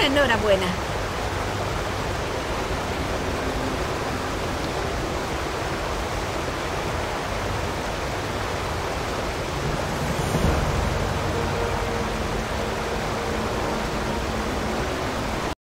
Enhorabuena.